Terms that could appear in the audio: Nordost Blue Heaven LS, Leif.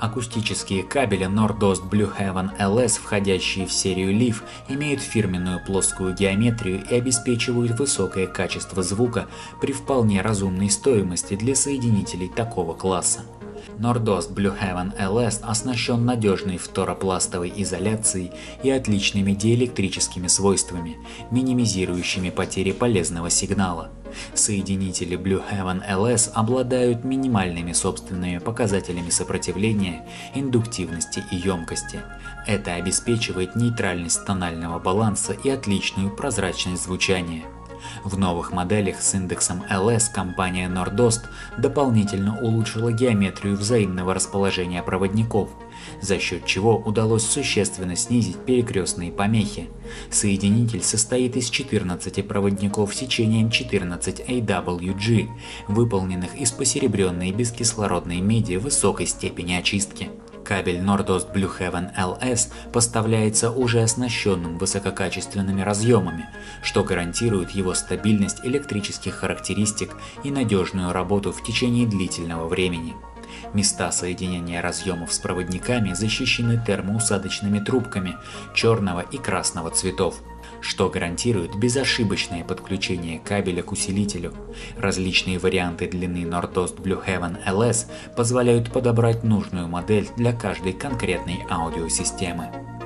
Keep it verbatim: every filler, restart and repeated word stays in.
Акустические кабели Nordost Blue Heaven эл эс, входящие в серию Leif, имеют фирменную плоскую геометрию и обеспечивают высокое качество звука при вполне разумной стоимости для соединителей такого класса. Nordost Blue Heaven эл эс оснащен надежной фторопластовой изоляцией и отличными диэлектрическими свойствами, минимизирующими потери полезного сигнала. Соединители Blue Heaven эл эс обладают минимальными собственными показателями сопротивления, индуктивности и емкости. Это обеспечивает нейтральность тонального баланса и отличную прозрачность звучания. В новых моделях с индексом эл эс компания Nordost дополнительно улучшила геометрию взаимного расположения проводников, за счет чего удалось существенно снизить перекрестные помехи. Соединитель состоит из четырнадцати проводников с сечением четырнадцать эй дабл ю джи, выполненных из посеребренной бескислородной меди высокой степени очистки. Кабель Nordost Blue Heaven эл эс поставляется уже оснащенным высококачественными разъемами, что гарантирует его стабильность электрических характеристик и надежную работу в течение длительного времени. Места соединения разъемов с проводниками защищены термоусадочными трубками черного и красного цветов, что гарантирует безошибочное подключение кабеля к усилителю. Различные варианты длины Nordost Blue Heaven эл эс позволяют подобрать нужную модель для каждой конкретной аудиосистемы.